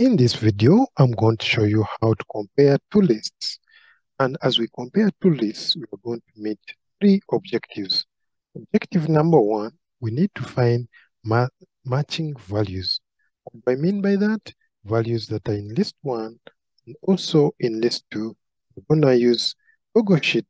In this video, I'm going to show you how to compare two lists. And as we compare two lists, we are going to meet three objectives. Objective number one, we need to find matching values. What I mean by that, values that are in list one and also in list two. We're going to use Google Sheet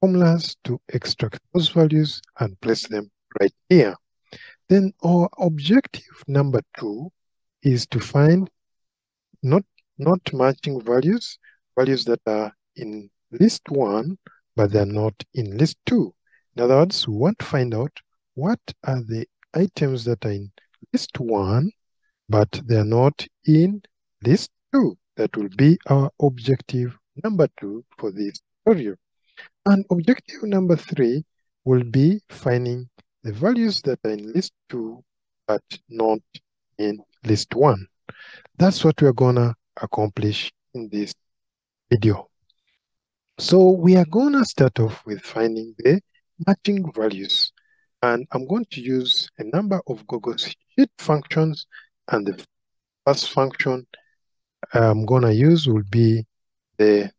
formulas to extract those values and place them right here. Then our objective number two is to find not matching values, values that are in list one, but they're not in list two. In other words, we want to find out what are the items that are in list one, but they're not in list two. That will be our objective number two for this tutorial. And objective number three will be finding the values that are in list two, but not in list one. That's what we're gonna accomplish in this video. So we are gonna start off with finding the matching values. And I'm going to use a number of Google Sheet functions. And the first function I'm gonna use will be the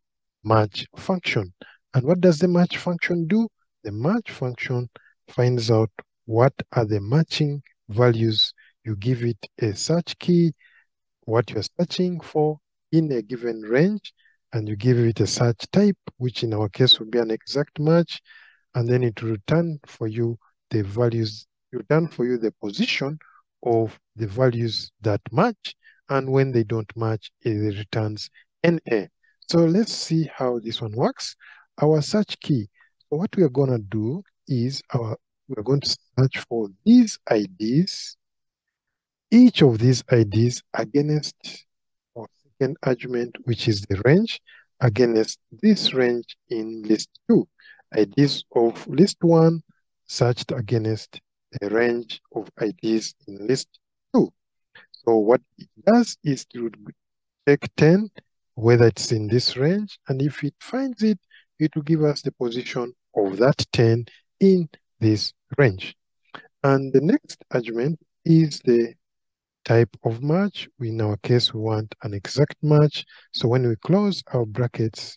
match function. And what does the match function do? The match function finds out what are the matching values. You give it a search key, what you're searching for in a given range, and you give it a search type, which in our case would be an exact match, and then it will return for you the values, return for you the position of the values that match, and when they don't match, it returns NA. So let's see how this one works. Our search key. So what we are gonna do is we're going to search for these IDs, each of these IDs against our second argument, which is the range, against this range in list two. IDs of list one searched against a range of IDs in list two. So what it does is to check 10, whether it's in this range, and if it finds it, it will give us the position of that 10 in this range. And the next argument is the type of match. In our case, we want an exact match. So when we close our brackets,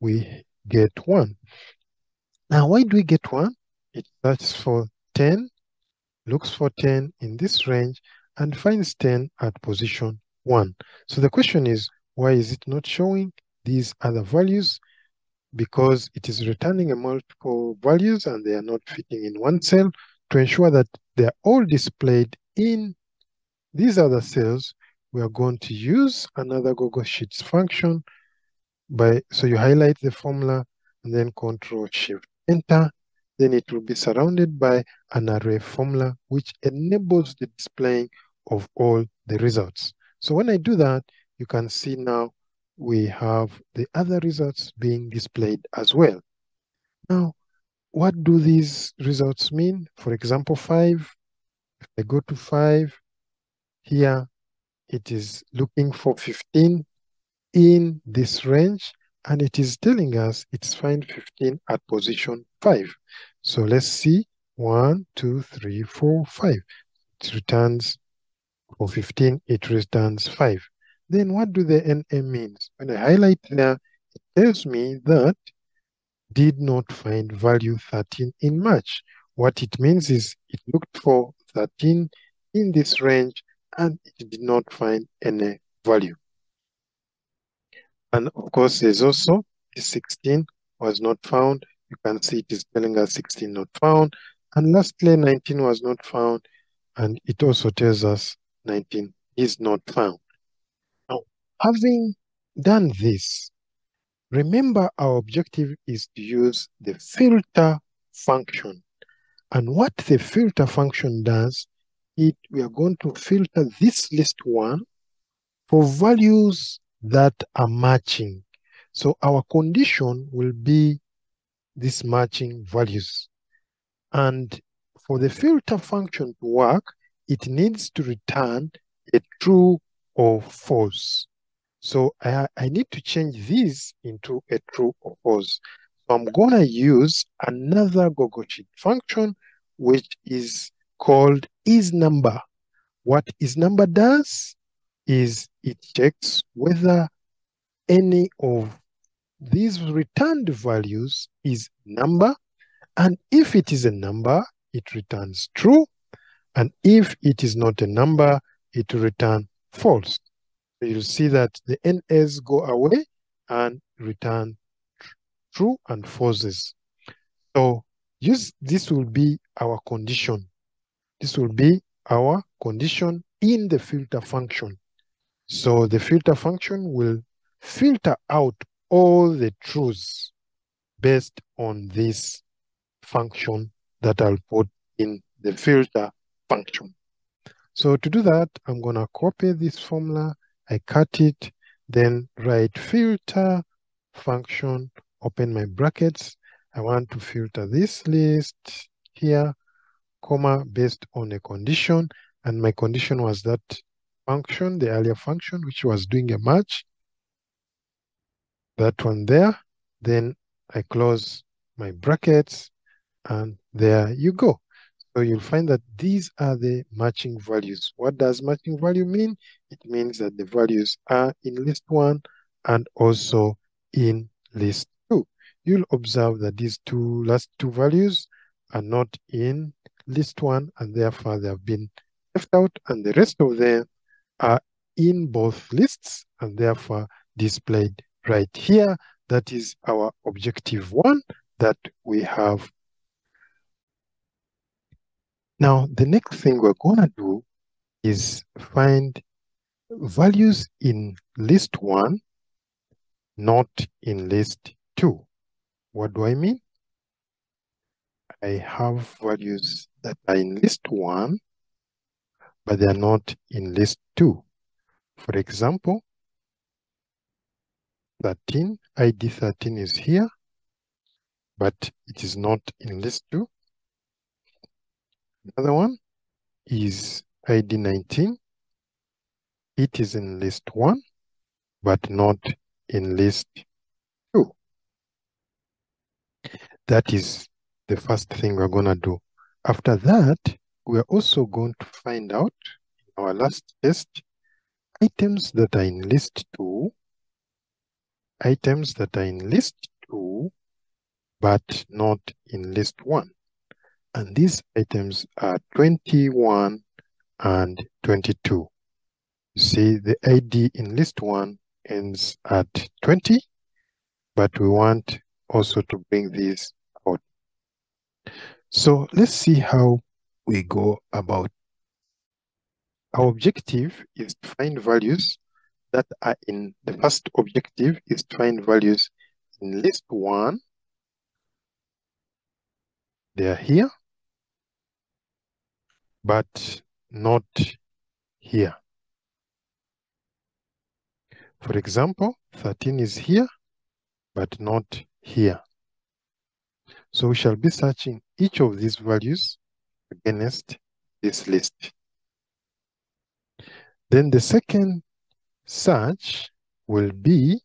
we get one. Now, why do we get one? It searches for 10, looks for 10 in this range, and finds 10 at position one. So the question is, why is it not showing these other values? Because it is returning a multiple values and they are not fitting in one cell. To ensure that they are all displayed in these other cells, we are going to use another Google Sheets function. So you highlight the formula and then Ctrl+Shift+Enter. Then it will be surrounded by an array formula, which enables the displaying of all the results. So when I do that, you can see now we have the other results being displayed as well. Now, what do these results mean? For example, 5, if I go to 5, here it is looking for 15 in this range, and it is telling us it's find 15 at position 5. So let's see, 1, 2, 3, 4, 5. It returns for 15, it returns 5. Then what do the NA means? When I highlight there, it tells me that did not find value 13 in match. What it means is it looked for 13 in this range, and it did not find any value. And of course, there's also the 16 was not found. You can see it is telling us 16 not found. And lastly, 19 was not found. And it also tells us 19 is not found. Now, having done this, remember our objective is to use the filter function. And what the filter function does, we are going to filter this list one for values that are matching. So our condition will be these matching values. And for the filter function to work, it needs to return a true or false. So I need to change this into a true or false. So I'm going to use another Google Sheet function, which is called isNumber. What isNumber does is it checks whether any of these returned values is number. And if it is a number, it returns true. And if it is not a number, it will return false. So you'll see that the NS go away and return true and falses. So this will be our condition. This will be our condition in the filter function. So the filter function will filter out all the truths based on this function that I'll put in the filter function. So to do that, I'm going to copy this formula. I cut it, then write filter function, open my brackets. I want to filter this list here, comma, based on a condition. And my condition was that function, the earlier function, which was doing a match. That one there. Then I close my brackets, and there you go. So you'll find that these are the matching values. What does matching value mean? It means that the values are in list 1 and also in list 2. You'll observe that these last two values are not in list 1, and therefore they have been left out, and the rest of them are in both lists and therefore displayed right here. That is our objective 1 that we have. Now, the next thing we're going to do is find values in list 1, not in list 2. What do I mean? I have values that are in list 1, but they are not in list 2. For example, 13, ID 13 is here, but it is not in list 2. Another one is ID 19. It is in list 1, but not in list 2. That is the first thing we're going to do. After that, we're also going to find out in our last test items that are in list 2, items that are in list 2, but not in list 1. And these items are 21 and 22. You see the ID in list 1 ends at 20, but we want also to bring these out. So let's see how we go about. Our objective is to find values that are in the first objective is to find values in list 1. They are here, but not here. For example, 13 is here, but not here. So we shall be searching each of these values against this list. Then the second search will be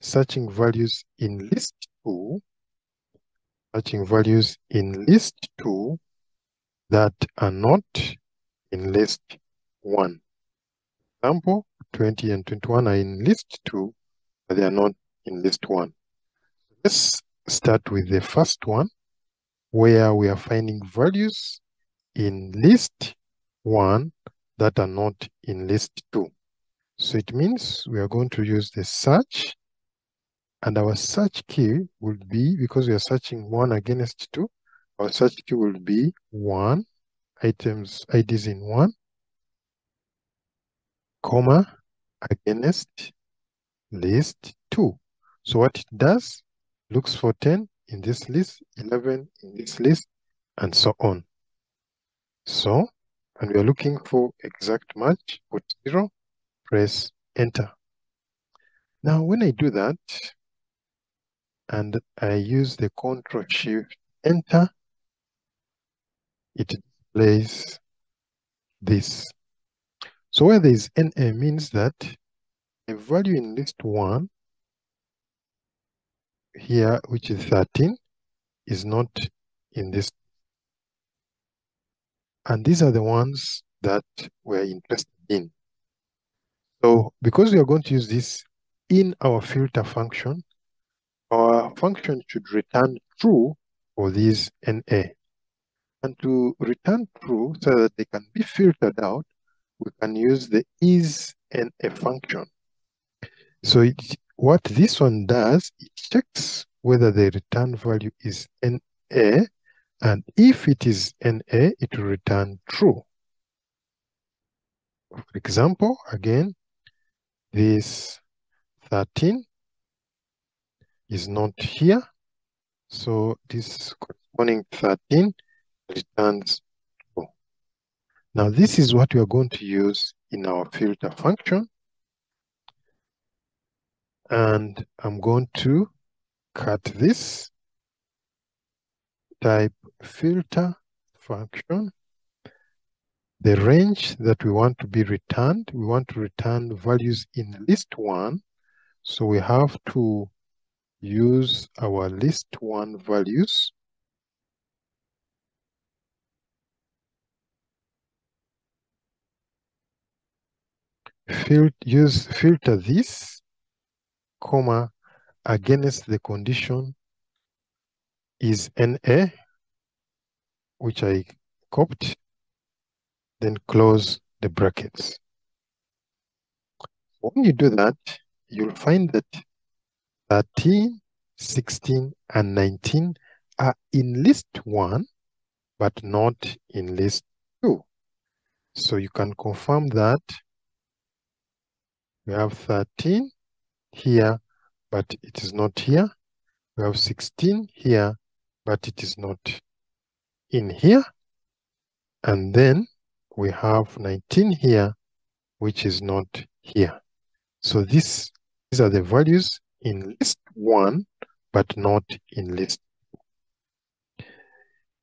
searching values in list 2, searching values in list 2 that are not in list 1. For example, 20 and 21 are in list 2, but they are not in list 1. Let's start with the first one, where we are finding values in list 1 that are not in list 2. So it means we are going to use the search, and our search key would be, because we are searching 1 against 2, our search key will be 1, items, IDs in 1, comma, against list 2. So what it does, looks for 10 in this list, 11 in this list, and so on. So, and we are looking for exact match, put 0, press enter. Now, when I do that, and I use the Ctrl Shift Enter, it displays this. So where there is NA means that the value in list 1 here, which is 13, is not in this. And these are the ones that we're interested in. So because we are going to use this in our filter function, our function should return true for these NA. And to return true so that they can be filtered out, we can use the isNA function. So what this one does, it checks whether the return value is NA, and if it is NA, it will return true. For example, again, this 13 is not here, so this corresponding 13 returns true. Now this is what we are going to use in our filter function, and I'm going to cut this, type filter function. The range that we want to be returned, we want to return values in list 1, so we have to use our list 1 values. Filter this, comma, against the condition is NA, which I copied, then close the brackets. When you do that, you'll find that 13, 16, and 19 are in list 1, but not in list 2. So you can confirm that we have 13 here, but it is not here. We have 16 here, but it is not in here. And then we have 19 here, which is not here. So these are the values in list 1, but not in list 2.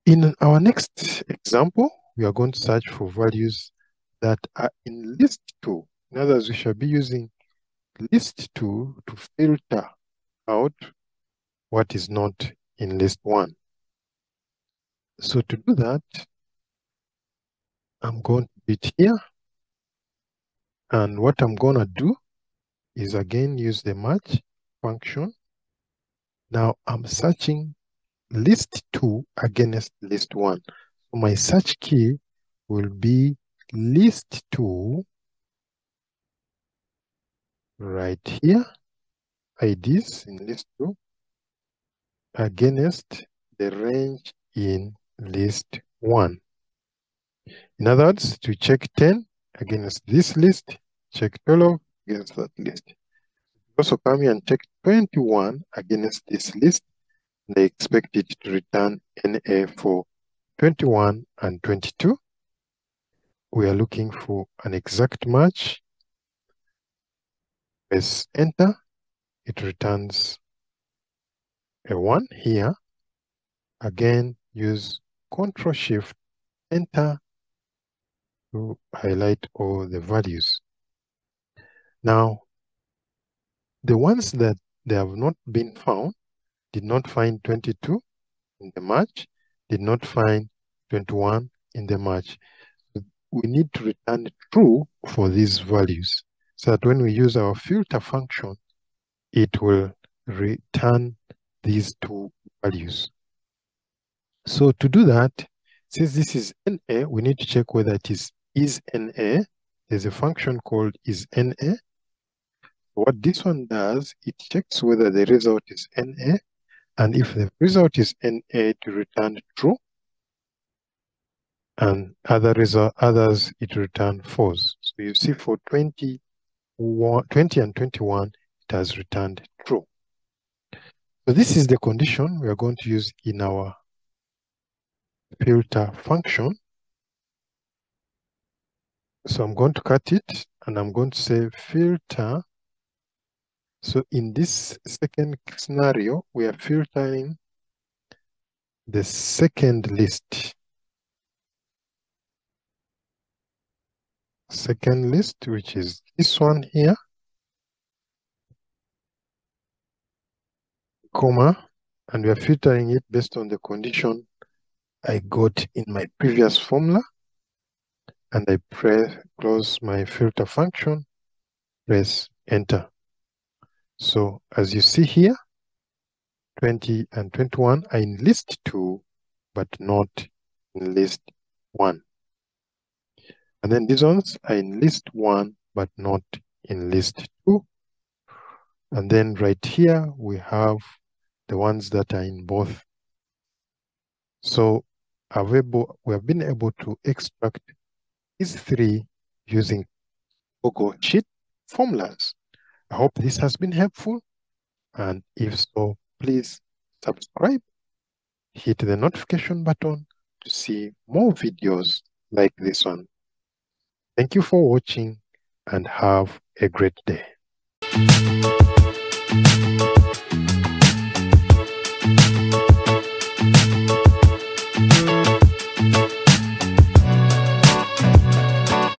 In our next example, we are going to search for values that are in list 2. In other words, we shall be using list 2 to filter out what is not in list 1. So to do that, I'm going to hit here. And what I'm going to do is again use the match function. Now I'm searching list 2 against list 1. So my search key will be list 2. Right here, IDs in list 2 against the range in list 1. In other words, to check 10 against this list, check 12 against that list. Also come here and check 21 against this list. They expect it to return NA for 21 and 22. We are looking for an exact match. Press enter, it returns a 1 here. Again, use Ctrl Shift Enter to highlight all the values. Now, the ones that they have not been found, did not find 22 in the match, did not find 21 in the match. We need to return true for these values, so that when we use our filter function, it will return these two values. So to do that, since this is NA, we need to check whether it is NA. There's a function called isNA. What this one does, it checks whether the result is NA, and if the result is NA, to return true, and others it return false. So you see for 20 and 21, it has returned true. So this is the condition we are going to use in our filter function. So I'm going to cut it, and I'm going to say filter. So in this second scenario, we are filtering the second list, which is this one here, comma, and we are filtering it based on the condition I got in my previous formula. And I press close my filter function, press enter. So as you see here, 20 and 21 are in list 2, but not in list 1. And then these ones are in list 1, but not in list 2. And then right here, we have the ones that are in both. So we have been able to extract these three using Google Sheet formulas. I hope this has been helpful. And if so, please subscribe, hit the notification button to see more videos like this one. Thank you for watching and have a great day.